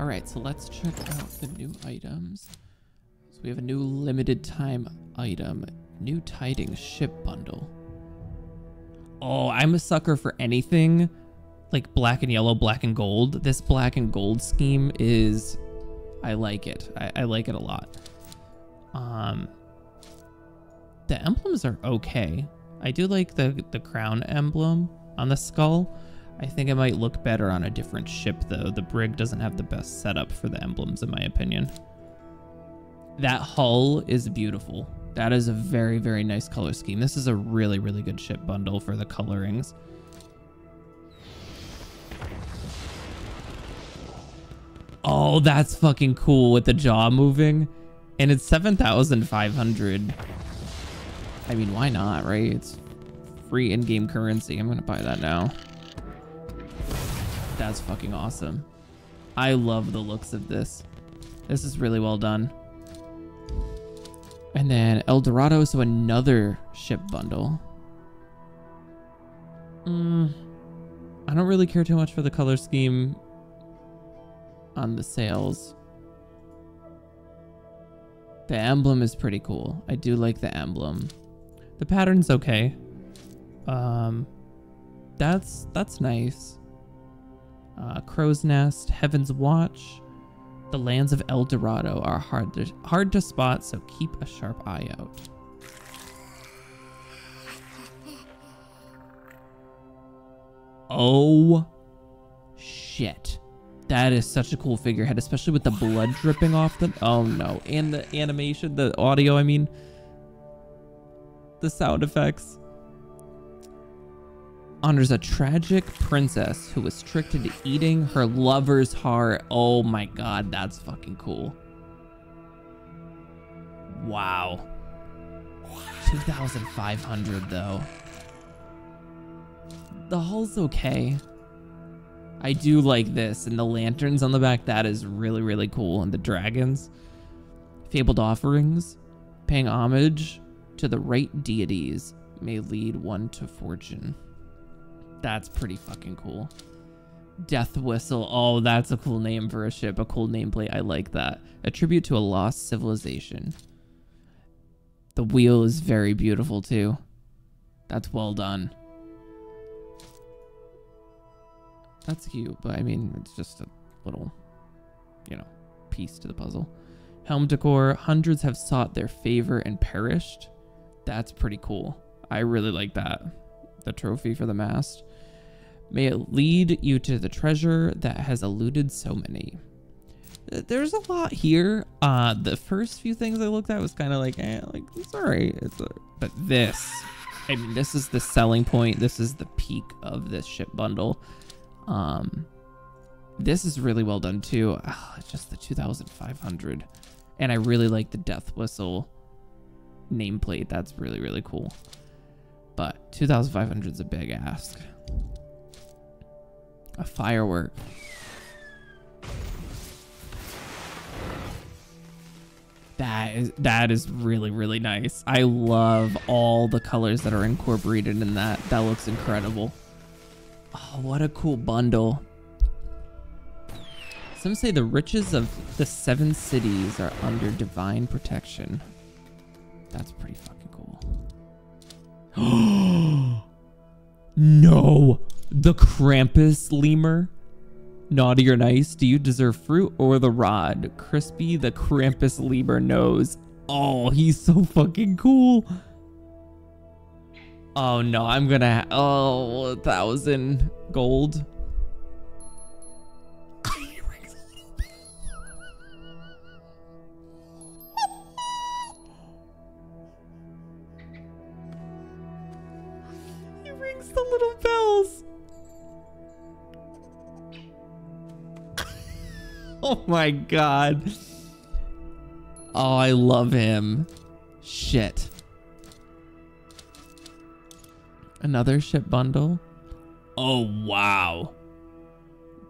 All right, so let's check out the new items. So we have a new limited time item, New Tidings Ship Bundle. Oh, I'm a sucker for anything like black and yellow, black and gold. This black and gold scheme is, I like it. I like it a lot. The emblems are okay. I do like the crown emblem on the skull. I think it might look better on a different ship though. The brig doesn't have the best setup for the emblems in my opinion. That hull is beautiful. That is a very, very nice color scheme. This is a really, really good ship bundle for the colorings. Oh, that's fucking cool with the jaw moving. And it's 7,500. I mean, why not, right? It's free in-game currency. I'm gonna buy that now. That's fucking awesome. I love the looks of this. This is really well done. And then El Dorado, so another ship bundle. I don't really care too much for the color scheme on the sails. The emblem is pretty cool. I do like the emblem. The pattern's okay. That's nice. Crow's Nest, Heaven's Watch. The lands of El Dorado are hard to spot, so keep a sharp eye out. Oh shit. That is such a cool figurehead, especially with the blood dripping off the... Oh no. And the animation, the audio, I mean. The sound effects. Honors a tragic princess who was tricked into eating her lover's heart. Oh my god, that's fucking cool. Wow. 2,500 though. The hull's okay. I do like this, and the lanterns on the back, that is really, really cool. And the dragons. Fabled offerings, paying homage to the right deities, may lead one to fortune. That's pretty fucking cool. Death Whistle. Oh, that's a cool name for a ship. A cool nameplate. I like that. A tribute to a lost civilization. The wheel is very beautiful too. That's well done. That's cute, but I mean, it's just a little, you know, piece to the puzzle. Helm decor. Hundreds have sought their favor and perished. That's pretty cool. I really like that. The trophy for the mast. May it lead you to the treasure that has eluded so many. There's a lot here. The first few things I looked at was kind of like, it's all right. But this, I mean, this is the selling point. This is the peak of this ship bundle. This is really well done too. Oh, it's just the 2,500. And I really like the Death Whistle nameplate. That's really, really cool. But 2,500 is a big ask. A firework. That is really, really nice. I love all the colors that are incorporated in that. That looks incredible. Oh, what a cool bundle. Some say the riches of the 7 cities are under divine protection. That's pretty fucking cool. No, the Krampus lemur. Naughty or nice, do you deserve fruit or the rod? Crispy the Krampus lemur knows. Oh, he's so fucking cool. Oh no, I'm gonna... oh, 1,000 gold. The little bells. Oh my god. Oh, I love him. Shit. Another ship bundle. Oh wow.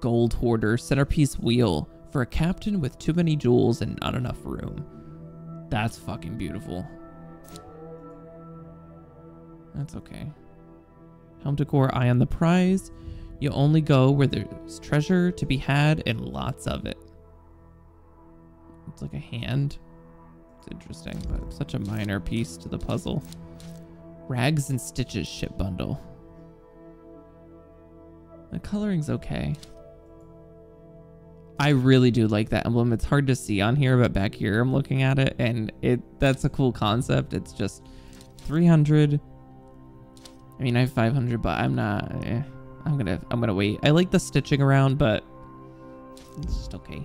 Gold hoarder centerpiece wheel for a captain with too many jewels and not enough room. That's fucking beautiful. That's okay. Helm decor, eye on the prize. You only go where there's treasure to be had and lots of it. It's like a hand. It's interesting, but such a minor piece to the puzzle. Rags and Stitches ship bundle. The coloring's okay. I really do like that emblem. It's hard to see on here, but back here I'm looking at it, and that's a cool concept. It's just 300. I mean, I have 500, but I'm not. I'm gonna wait. I like the stitching around, but it's just okay.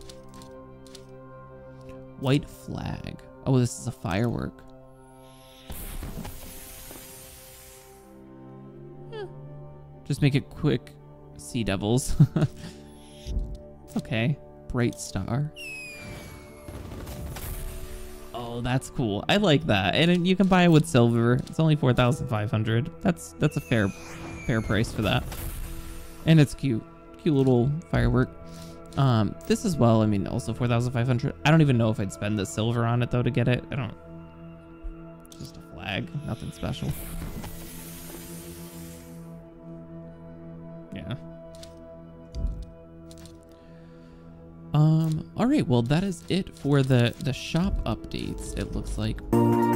White flag. Oh, this is a firework. Eh. Just make it quick. Sea devils. It's okay. Bright star. Oh, that's cool. I like that. And you can buy it with silver. It's only 4,500. That's a fair price for that. And it's cute. Cute little firework. This as well, I mean, also 4,500. I don't even know if I'd spend the silver on it though to get it. I don't. It's just a flag, nothing special. Yeah. All right, well that is it for the shop updates, it looks like.